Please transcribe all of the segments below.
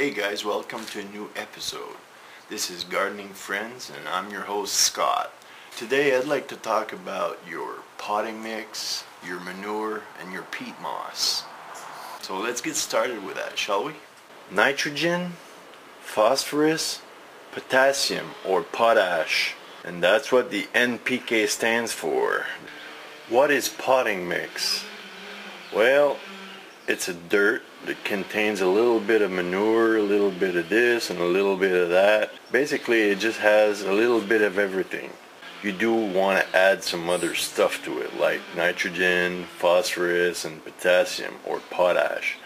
Hey guys, welcome to a new episode. This is Gardening Friends and I'm your host Scott. Today I'd like to talk about your potting mix, your manure, and your peat moss. So let's get started with that, shall we? Nitrogen, phosphorus, potassium or potash, and that's what the NPK stands for. What is potting mix? Well, it's a dirt that contains a little bit of manure, a little bit of this and a little bit of that. Basically it just has a little bit of everything. You do want to add some other stuff to it like nitrogen, phosphorus and potassium or potash.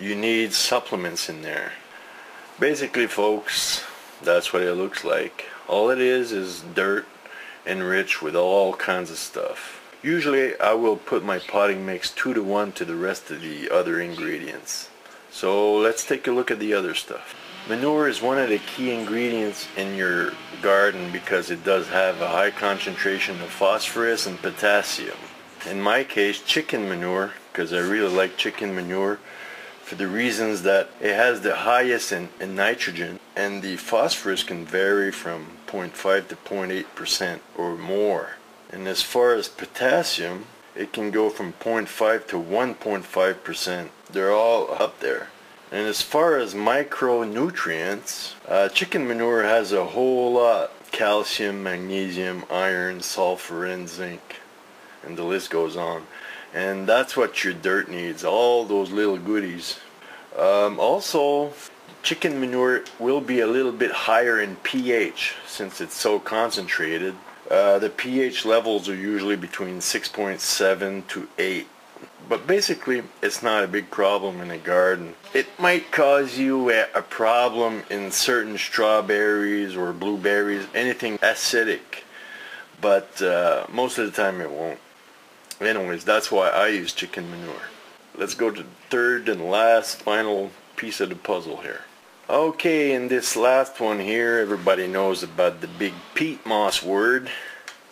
You need supplements in there. Basically folks, that's what it looks like. All it is dirt enriched with all kinds of stuff. Usually I will put my potting mix 2-to-1 to the rest of the other ingredients. So let's take a look at the other stuff. Manure is one of the key ingredients in your garden because it does have a high concentration of phosphorus and potassium. In my case, chicken manure, because I really like chicken manure for the reasons that it has the highest in nitrogen, and the phosphorus can vary from 0.5 to 0.8% or more. And as far as potassium, it can go from 0.5 to 1.5%. They're all up there. And as far as micronutrients, chicken manure has a whole lot. Calcium, magnesium, iron, sulfur, and zinc. And the list goes on. And that's what your dirt needs, all those little goodies. Also, chicken manure will be a little bit higher in pH since it's so concentrated. The pH levels are usually between 6.7 to 8. But basically, it's not a big problem in a garden. It might cause you a problem in certain strawberries or blueberries, anything acidic. But most of the time it won't. Anyways, that's why I use chicken manure. Let's go to the third and last final piece of the puzzle here. Okay, and this last one here, everybody knows about the big peat moss word.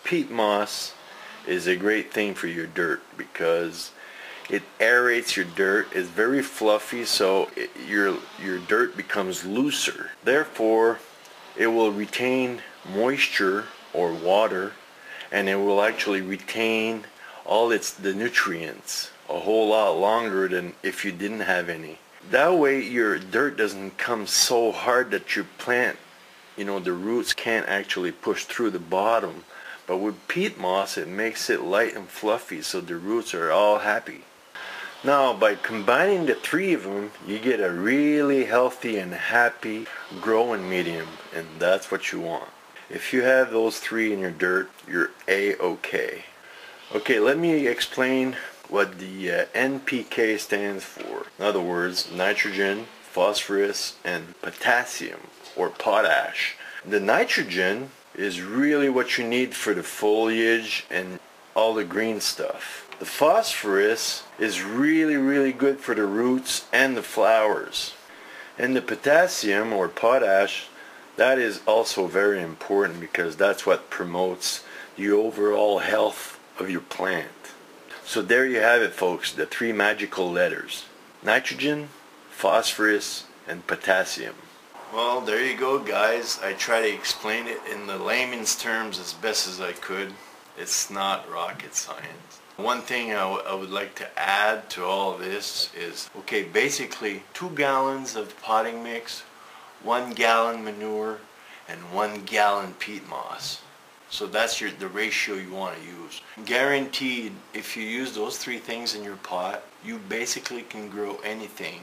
Peat moss is a great thing for your dirt because it aerates your dirt. It's very fluffy, so your dirt becomes looser. Therefore, it will retain moisture or water, and it will actually retain all the nutrients a whole lot longer than if you didn't have any. That way your dirt doesn't come so hard that your plant, you know, the roots can't actually push through the bottom. But with peat moss, it makes it light and fluffy so the roots are all happy. Now by combining the three of them, you get a really healthy and happy growing medium, and that's what you want. If you have those three in your dirt, you're A-okay. Okay, let me explain what the NPK stands for. In other words, nitrogen, phosphorus, and potassium or potash. The nitrogen is really what you need for the foliage and all the green stuff. The phosphorus is really good for the roots and the flowers. And the potassium or potash, that is also very important because that's what promotes the overall health of your plant. So there you have it folks, the three magical letters. Nitrogen, phosphorus, and potassium. Well, there you go guys. I try to explain it in the layman's terms as best as I could. It's not rocket science. One thing I would like to add to all this is, okay, basically 2 gallons of potting mix, 1 gallon manure, and 1 gallon peat moss. So that's the ratio you want to use. Guaranteed, if you use those three things in your pot, you basically can grow anything,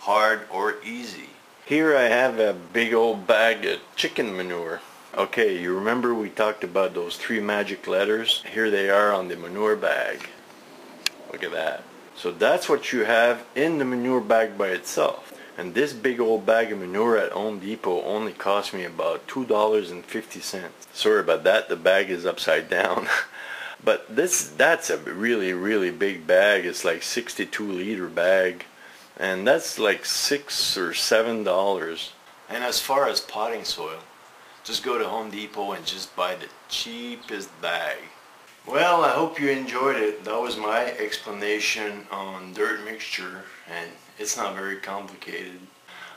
hard or easy. Here I have a big old bag of chicken manure. Okay, you remember we talked about those three magic letters? Here they are on the manure bag. Look at that. So that's what you have in the manure bag by itself. And this big old bag of manure at Home Depot only cost me about $2.50. Sorry about that, the bag is upside down. But that's a really big bag. It's like 62-liter bag. And that's like $6 or $7. And as far as potting soil, just go to Home Depot and just buy the cheapest bag. Well, I hope you enjoyed it. That was my explanation on dirt mixture, and it's not very complicated.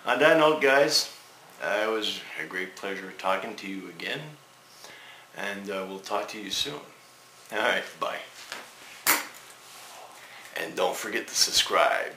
On that note, guys, it was a great pleasure talking to you again, and we'll talk to you soon. Alright, bye. And don't forget to subscribe.